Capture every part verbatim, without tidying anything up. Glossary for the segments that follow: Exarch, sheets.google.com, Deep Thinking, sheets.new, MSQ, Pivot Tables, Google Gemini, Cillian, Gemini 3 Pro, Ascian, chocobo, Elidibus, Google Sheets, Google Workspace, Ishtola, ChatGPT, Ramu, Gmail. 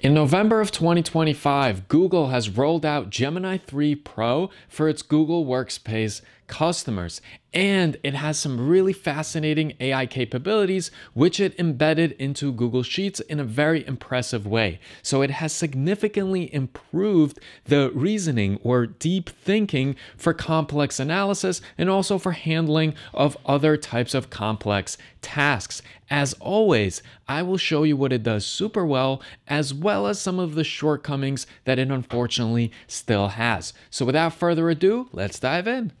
In November of twenty twenty-five, Google has rolled out Gemini three Pro for its Google Workspace customers, and it has some really fascinating A I capabilities which it embedded into Google Sheets in a very impressive way. So it has significantly improved the reasoning or deep thinking for complex analysis and also for handling of other types of complex tasks. As always, I will show you what it does super well, as well as some of the shortcomings that it unfortunately still has. So without further ado, let's dive in.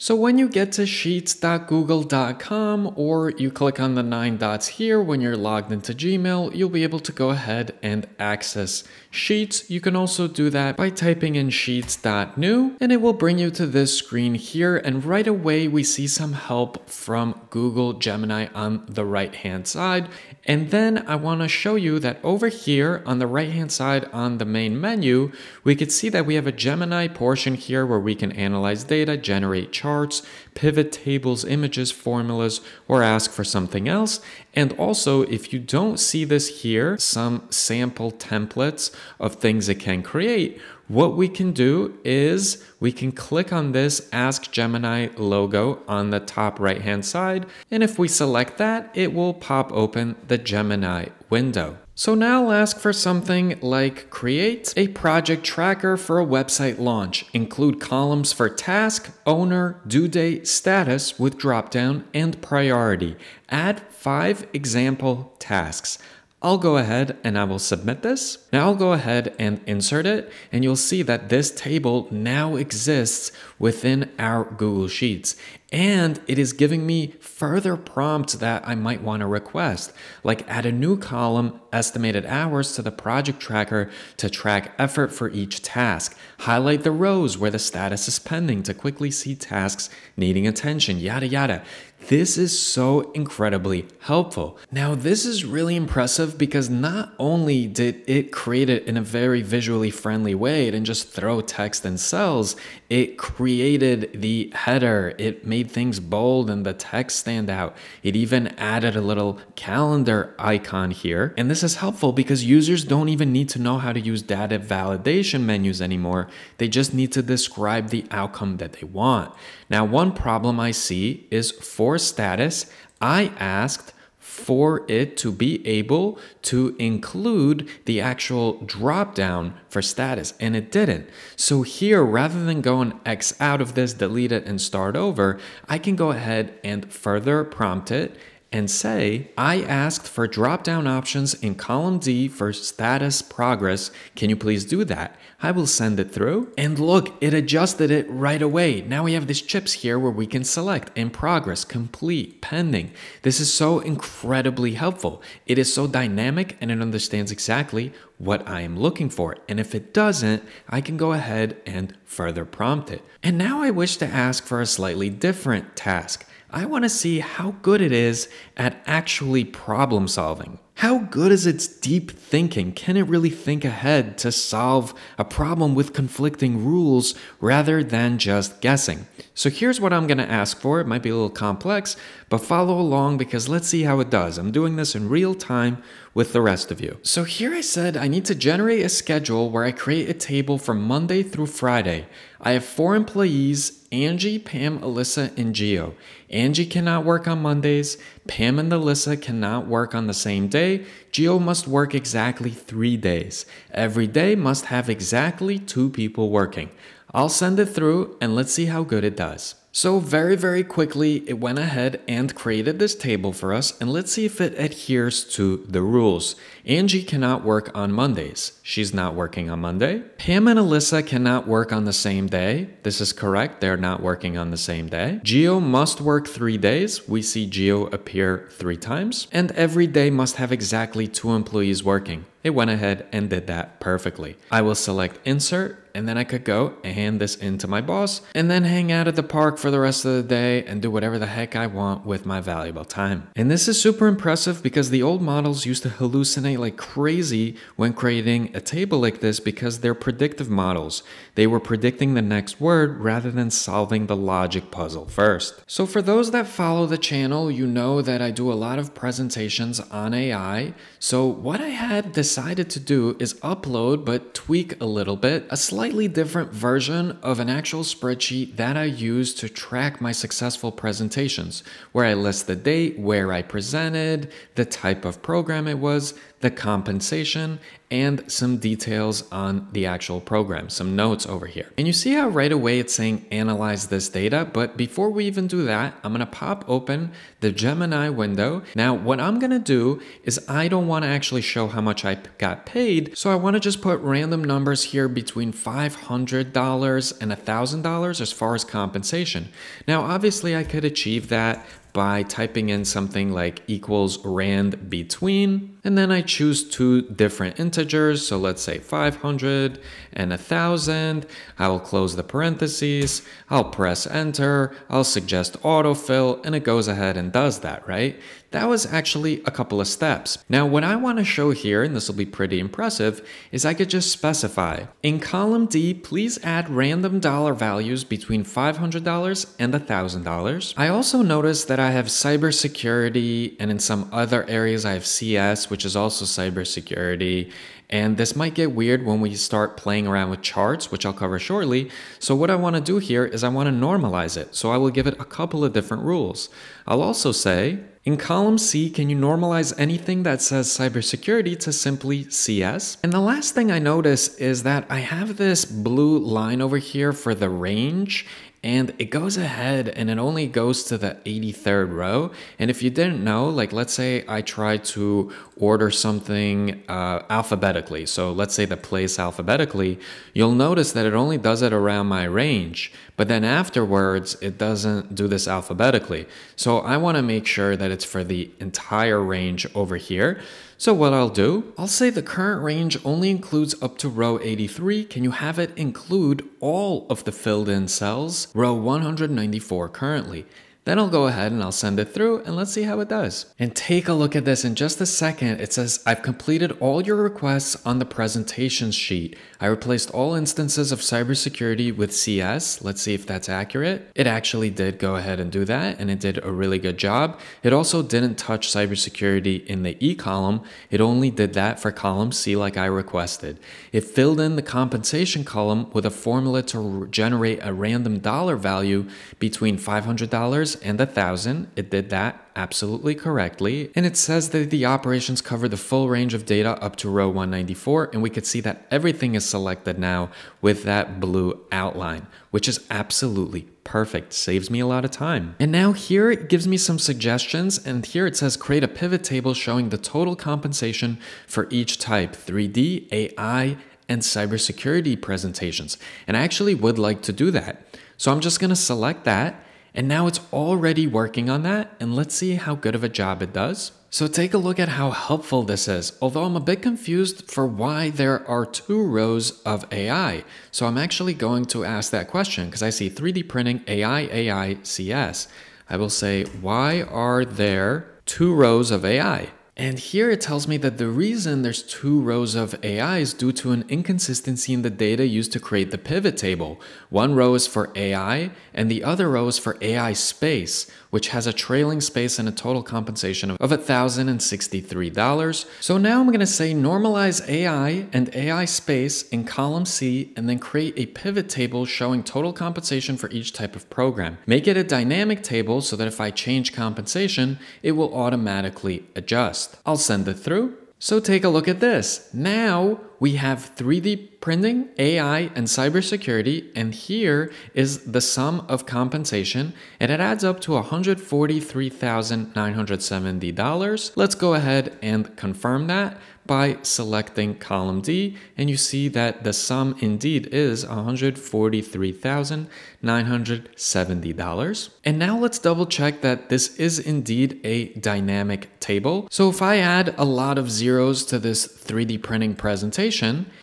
So when you get to sheets dot google dot com, or you click on the nine dots here when you're logged into Gmail, you'll be able to go ahead and access Sheets. You can also do that by typing in sheets dot new, and it will bring you to this screen here. And right away, we see some help from Google Gemini on the right-hand side. And then I want to show you that over here on the right-hand side on the main menu, we could see that we have a Gemini portion here where we can analyze data, generate charts, charts, pivot tables, images, formulas, or ask for something else. And also, if you don't see this here, some sample templates of things it can create. What we can do is we can click on this Ask Gemini logo on the top right-hand side. And if we select that, it will pop open the Gemini window. So now I'll ask for something like create a project tracker for a website launch, include columns for task, owner, due date, status with dropdown, and priority. Add five example tasks. I'll go ahead and I will submit this. Now I'll go ahead and insert it, and you'll see that this table now exists within our Google Sheets. And it is giving me further prompts that I might want to request, like add a new column, estimated hours, to the project tracker to track effort for each task. Highlight the rows where the status is pending to quickly see tasks needing attention, yada, yada. This is so incredibly helpful. Now, this is really impressive because not only did it create it in a very visually friendly way, it didn't just throw text and cells, it created the header, it made made things bold and the text stand out. It even added a little calendar icon here. And this is helpful because users don't even need to know how to use data validation menus anymore. They just need to describe the outcome that they want. Now, one problem I see is for status, I asked for it to be able to include the actual drop down for status, and it didn't. So here, rather than go and X out of this, delete it, and start over, I can go ahead and further prompt it and say, I asked for drop-down options in column D for status progress. Can you please do that? I will send it through. And look, it adjusted it right away. Now we have these chips here where we can select in progress, complete, pending. This is so incredibly helpful. It is so dynamic and it understands exactly what I am looking for. And if it doesn't, I can go ahead and further prompt it. And now I wish to ask for a slightly different task. I want to see how good it is at actually problem solving. How good is its deep thinking? Can it really think ahead to solve a problem with conflicting rules rather than just guessing? So here's what I'm going to ask for. It might be a little complex, but follow along because let's see how it does. I'm doing this in real time with the rest of you. So here I said I need to generate a schedule where I create a table from Monday through Friday. I have four employees, Angie, Pam, Alyssa, and Gio. Angie cannot work on Mondays. Pam and Alyssa cannot work on the same day. Geo must work exactly three days. Every day must have exactly two people working. I'll send it through and let's see how good it does. So very, very quickly, it went ahead and created this table for us, and let's see if it adheres to the rules. Angie cannot work on Mondays. She's not working on Monday. Pam and Alyssa cannot work on the same day. This is correct. They're not working on the same day. Gio must work three days. We see Gio appear three times. And every day must have exactly two employees working. It went ahead and did that perfectly. I will select insert, and then I could go and hand this into my boss and then hang out at the park for the rest of the day and do whatever the heck I want with my valuable time. And this is super impressive because the old models used to hallucinate like crazy when creating a table like this because they're predictive models. They were predicting the next word rather than solving the logic puzzle first. So for those that follow the channel, you know that I do a lot of presentations on A I. So what I had decided decided to do is upload, but tweak a little bit, a slightly different version of an actual spreadsheet that I use to track my successful presentations, where I list the date, where I presented, the type of program it was, the compensation, and some details on the actual program, some notes over here. And you see how right away it's saying analyze this data, but before we even do that, I'm gonna pop open the Gemini window. Now, what I'm gonna do is I don't wanna actually show how much I got paid, so I wanna just put random numbers here between five hundred dollars and one thousand dollars as far as compensation. Now, obviously I could achieve that by typing in something like equals rand between, and then I choose two different integers. So let's say five hundred and one thousand. I will close the parentheses. I'll press enter. I'll suggest autofill, and it goes ahead and does that, right? That was actually a couple of steps. Now, what I want to show here, and this will be pretty impressive, is I could just specify in column D, please add random dollar values between five hundred dollars and one thousand dollars. I also noticed that I I have cybersecurity, and in some other areas I have C S, which is also cybersecurity. And this might get weird when we start playing around with charts, which I'll cover shortly. So what I want to do here is I want to normalize it. So I will give it a couple of different rules. I'll also say, in column C, can you normalize anything that says cybersecurity to simply C S? And the last thing I notice is that I have this blue line over here for the range, and it goes ahead and it only goes to the eighty-third row. And if you didn't know, like let's say I try to order something uh, alphabetically. So let's say the place alphabetically, you'll notice that it only does it around my range, but then afterwards it doesn't do this alphabetically. So I wanna make sure that it's for the entire range over here. So what I'll do, I'll say the current range only includes up to row eighty-three. Can you have it include all of the filled in cells, row one hundred ninety-four currently? Then I'll go ahead and I'll send it through and let's see how it does. And take a look at this in just a second. It says, I've completed all your requests on the presentation sheet. I replaced all instances of cybersecurity with C S. Let's see if that's accurate. It actually did go ahead and do that, and it did a really good job. It also didn't touch cybersecurity in the E column. It only did that for column C like I requested. It filled in the compensation column with a formula to generate a random dollar value between five hundred dollars and a thousand. It did that absolutely correctly. And it says that the operations cover the full range of data up to row one ninety-four. And we could see that everything is selected now with that blue outline, which is absolutely perfect. Saves me a lot of time. And now here it gives me some suggestions. And here it says create a pivot table showing the total compensation for each type, three D, A I, and cybersecurity presentations. And I actually would like to do that. So I'm just going to select that. And now it's already working on that, and let's see how good of a job it does. So take a look at how helpful this is, although I'm a bit confused for why there are two rows of A I. So I'm actually going to ask that question because I see three D printing, A I, A I, C S. I will say, why are there two rows of A I? And here it tells me that the reason there's two rows of A I is due to an inconsistency in the data used to create the pivot table. One row is for A I and the other row is for A I space, which has a trailing space and a total compensation of one thousand sixty-three dollars. So now I'm going to say normalize A I and A I space in column C, and then create a pivot table showing total compensation for each type of program. Make it a dynamic table so that if I change compensation, it will automatically adjust. I'll send it through. So take a look at this. Now we have three D printing, A I, and cybersecurity, and here is the sum of compensation, and it adds up to one hundred forty-three thousand nine hundred seventy dollars. Let's go ahead and confirm that by selecting column D, and you see that the sum indeed is one hundred forty-three thousand nine hundred seventy dollars. And now let's double check that this is indeed a dynamic table. So if I add a lot of zeros to this three D printing presentation,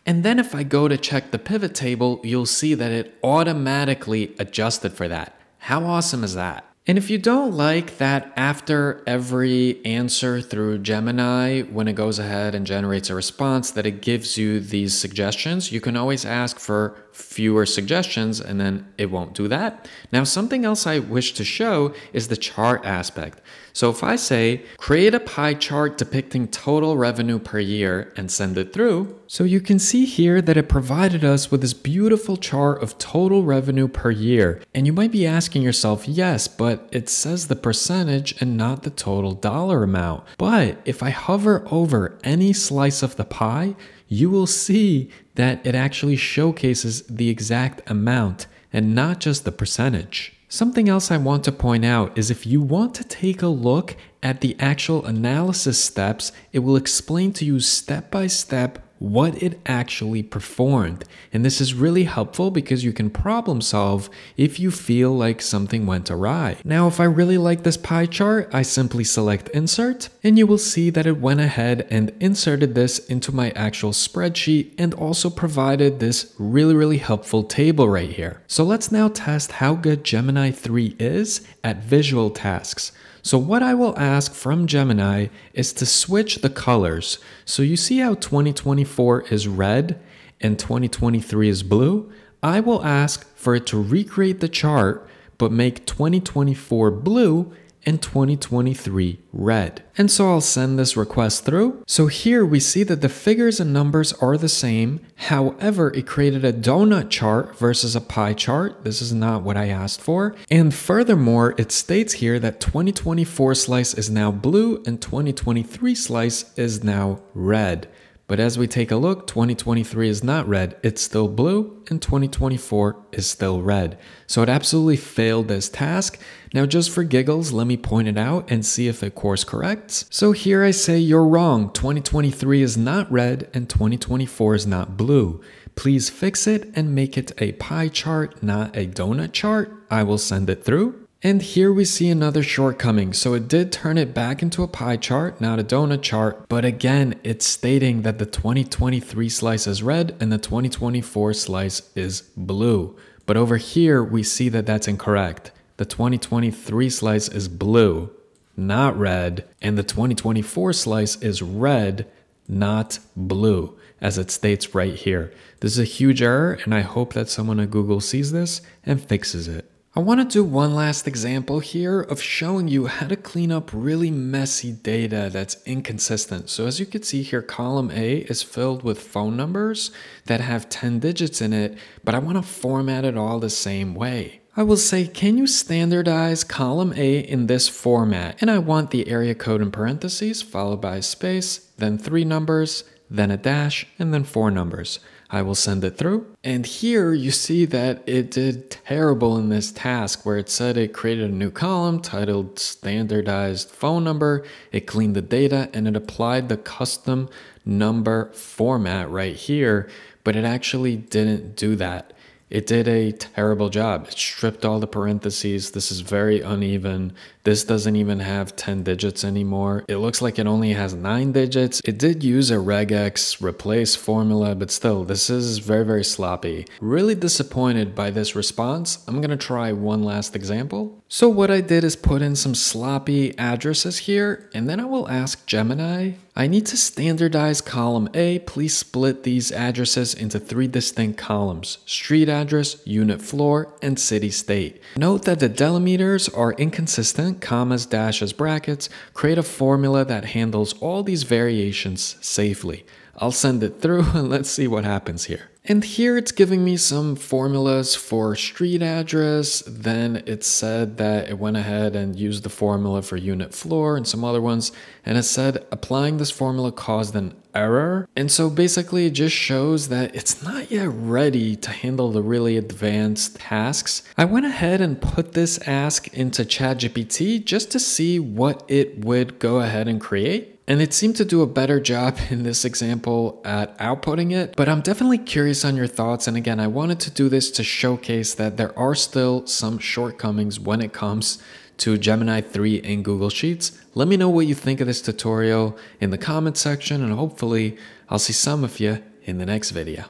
and then if I go to check the pivot table, you'll see that it automatically adjusted for that. How awesome is that? And if you don't like that after every answer through Gemini, when it goes ahead and generates a response, that it gives you these suggestions, you can always ask for fewer suggestions, and then it won't do that. Now, something else I wish to show is the chart aspect. So if I say, create a pie chart depicting total revenue per year and send it through. So you can see here that it provided us with this beautiful chart of total revenue per year. And you might be asking yourself, yes, but it says the percentage and not the total dollar amount. But if I hover over any slice of the pie, you will see that it actually showcases the exact amount and not just the percentage. Something else I want to point out is if you want to take a look at the actual analysis steps, it will explain to you step by step what it actually performed. And this is really helpful because you can problem solve if you feel like something went awry. Now, if I really like this pie chart, I simply select insert, and you will see that it went ahead and inserted this into my actual spreadsheet and also provided this really, really helpful table right here. So let's now test how good Gemini three is at visual tasks. So what I will ask from Gemini is to switch the colors. So you see how twenty twenty-four is red and twenty twenty-three is blue? I will ask for it to recreate the chart, but make twenty twenty-four blue and twenty twenty-three red. And so I'll send this request through. So here we see that the figures and numbers are the same. However, it created a donut chart versus a pie chart. This is not what I asked for. And furthermore, it states here that twenty twenty-four slice is now blue and twenty twenty-three slice is now red. But as we take a look, twenty twenty-three is not red, it's still blue, and twenty twenty-four is still red. So it absolutely failed this task. Now just for giggles, let me point it out and see if it course corrects. So here I say, you're wrong, twenty twenty-three is not red and twenty twenty-four is not blue. Please fix it and make it a pie chart, not a donut chart. I will send it through. And here we see another shortcoming. So it did turn it back into a pie chart, not a donut chart. But again, it's stating that the twenty twenty-three slice is red and the twenty twenty-four slice is blue. But over here, we see that that's incorrect. The twenty twenty-three slice is blue, not red. And the twenty twenty-four slice is red, not blue, as it states right here. This is a huge error, and I hope that someone at Google sees this and fixes it. I want to do one last example here of showing you how to clean up really messy data that's inconsistent. So as you can see here, column A is filled with phone numbers that have ten digits in it, but I want to format it all the same way. I will say, can you standardize column A in this format? And I want the area code in parentheses, followed by a space, then three numbers, then a dash, and then four numbers. I will send it through. And here you see that it did terrible in this task where it said it created a new column titled standardized phone number. It cleaned the data and it applied the custom number format right here, but it actually didn't do that. It did a terrible job. It stripped all the parentheses. This is very uneven. This doesn't even have ten digits anymore. It looks like it only has nine digits. It did use a regex replace formula, but still, this is very, very sloppy. Really disappointed by this response. I'm gonna try one last example. So what I did is put in some sloppy addresses here, and then I will ask Gemini, I need to standardize column A. Please split these addresses into three distinct columns: street address, unit floor, and city state. Note that the delimiters are inconsistent, commas, dashes, brackets. Create a formula that handles all these variations safely. I'll send it through and let's see what happens here. And here it's giving me some formulas for street address. Then it said that it went ahead and used the formula for unit floor and some other ones. And it said applying this formula caused an error. And so basically it just shows that it's not yet ready to handle the really advanced tasks. I went ahead and put this ask into ChatGPT just to see what it would go ahead and create. And it seemed to do a better job in this example at outputting it, but I'm definitely curious on your thoughts. And again, I wanted to do this to showcase that there are still some shortcomings when it comes to Gemini three and Google Sheets. Let me know what you think of this tutorial in the comment section, and hopefully I'll see some of you in the next video.